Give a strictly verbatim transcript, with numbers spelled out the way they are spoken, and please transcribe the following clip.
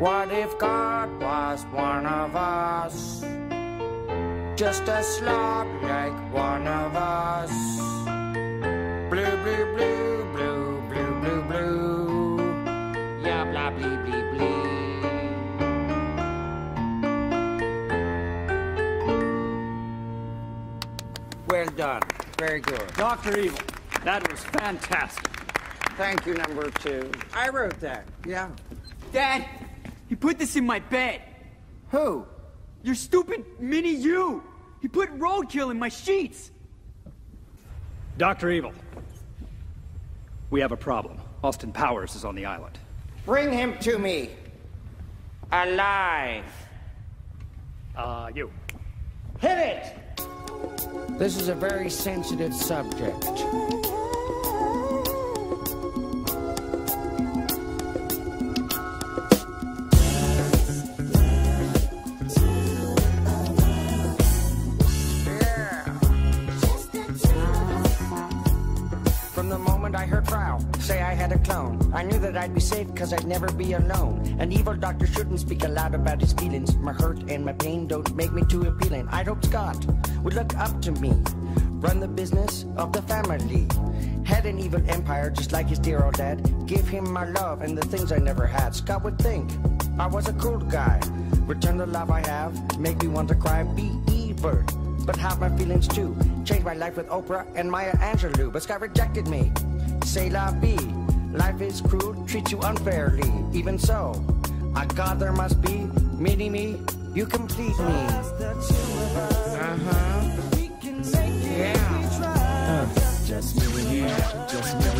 What if God was one of us? Just a slob like one of us. Blue, blue, blue, blue, blue, blue, blue. Yeah, blah, blee, blee, blee. Well done. Very good. Doctor Evil, that was fantastic. Thank you, number two. I wrote that, yeah. Dad, he put this in my bed. Who? Your stupid mini you. He put roadkill in my sheets. Doctor Evil, we have a problem. Austin Powers is on the island. Bring him to me. Alive. Uh, you. Hit it! This is a very sensitive subject. I heard Frau say I had a clone. I knew that I'd be safe because I'd never be alone. An evil doctor shouldn't speak aloud about his feelings. My hurt and my pain don't make me too appealing. I'd hope Scott would look up to me, run the business of the family. Had an evil empire just like his dear old dad. Give him my love and the things I never had. Scott would think I was a cool guy. Return the love I have, make me want to cry. Be evil, but have my feelings too. Changed my life with Oprah and Maya Angelou. But Scott rejected me. C'est la vie, life is cruel, treats you unfairly. Even so, I God there must be. Mini-Me, you complete me. Uh-huh. Yeah. Uh, just me and you, just me.